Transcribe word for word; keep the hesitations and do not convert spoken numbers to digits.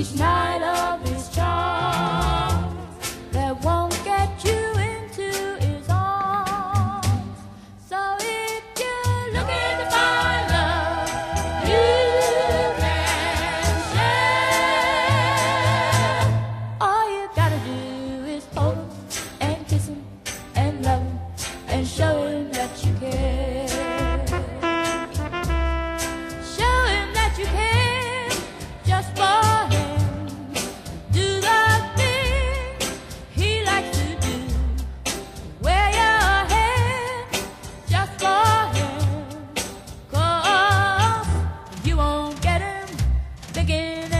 each night of his charm that won't get you into his arms. So if you're looking for love, you can share. All you gotta do is hold him and kiss him and love him and show him that you care. Again.